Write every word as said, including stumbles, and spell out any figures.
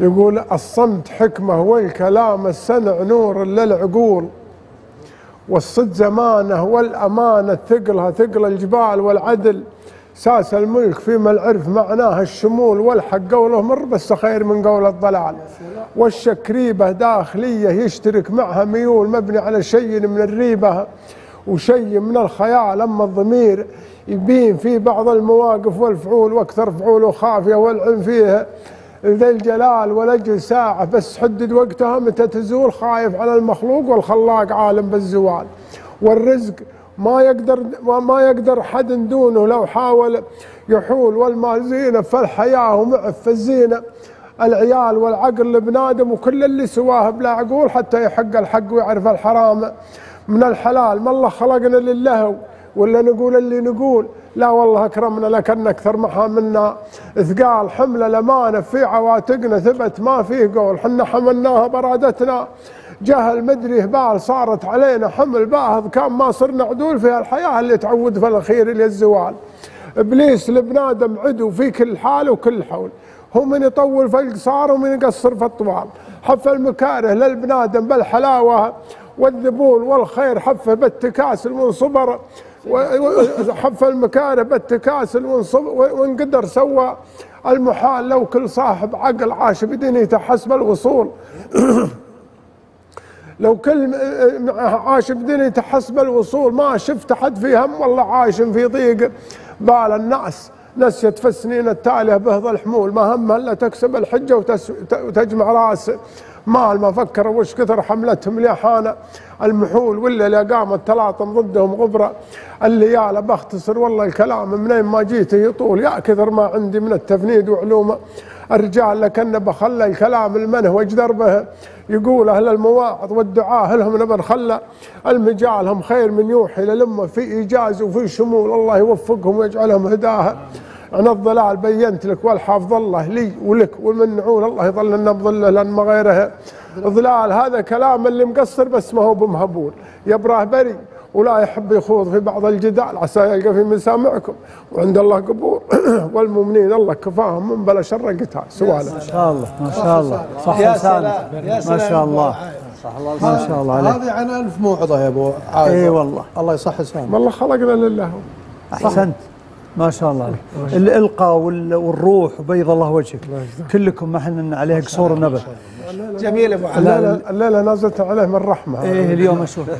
يقول الصمت حكمة والكلام السمع نور للعقول، والصد زمانه والأمانة ثقلها ثقل الجبال، والعدل ساس الملك فيما العرف معناه الشمول، والحق قوله مر بس خير من قول الضلال، والشكريبة داخلية يشترك معها ميول مبني على شيء من الريبة وشيء من الخيال، أما الضمير يبين في بعض المواقف والفعول، وأكثر فعوله خافية والعلم فيها ذي الجلال، والأجل ساعة بس حدد وقتها متى تزول، خايف على المخلوق والخلاق عالم بالزوال، والرزق ما يقدر ما يقدر حد دونه لو حاول يحول، والمال زينة فالحياة ومعف الزينة، العيال والعقل بنادم وكل اللي سواه بلا عقول، حتى يحق الحق ويعرف الحرام من الحلال، ما الله خلقنا للهو ولا نقول اللي نقول، لا والله أكرمنا لكن أكثر محا منا إثقال، حمل الأمانة في عواتقنا ثبت ما فيه قول، حنا حملناها برادتنا جهل مدري هبال، صارت علينا حمل باهظ كان ما صرنا عدول، فيها الحياة اللي تعود في الأخير إلى الزوال، إبليس لبنادم عدو في كل حال وكل حول، هو من يطول في القصار ومن يقصر في الطوال، حف المكاره للبنادم بالحلاوة والذبول، والخير حفه بالتكاسل وانصبر وحف المكاره بالتكاسل وانقدر، سوى المحال لو كل صاحب عقل عاش بدنيته حسب الوصول، لو كل عاش بدنيته حسب الوصول، ما شفت حد في هم والله عايش في ضيق بال، الناس نسيت في السنين التاليه بهض الحمول، ما همها الا تكسب الحجه وتجمع راس مال، ما فكروا وش كثر حملتهم اليحانة المحول، ولا اللي قامت تلاطم ضدهم غبرة الليالة، بختصر والله الكلام منين ما جيت يطول، يا كثر ما عندي من التفنيد وعلومه الرجال، لكن بخلى الكلام المنهوج دربه يقول، أهل المواعظ والدعاء لهم نبن خلى المجال، هم خير من يوحي للأمة في إيجاز وفي شمول، الله يوفقهم ويجعلهم هداها عن الضلال، بينت لك والحافظ الله لي ولك ومن نعول، الله يظللنا بظله لان ما غيره ظلال، هذا كلام اللي مقصر بس ما هو بمهبول، يبراه بري ولا يحب يخوض في بعض الجدال، عسى يلقى في مسامعكم وعند الله قبور، والمؤمنين الله كفاهم من بلا شر القتال. سؤاله ما شاء الله ما شاء الله صح ما شاء الله ما شاء الله عليك، هذه عن ألف موعظه يا ابو عايد. اي والله الله يصح لسانك، والله خلقنا لله. احسنت ما شاء الله عليك، الإلقاء والروح وبيض الله وجهك، كلكم ما احنا عليه قصور النبل. جميل ابو علي، الليله نزلت عليه من رحمه. ايه اليوم اشوف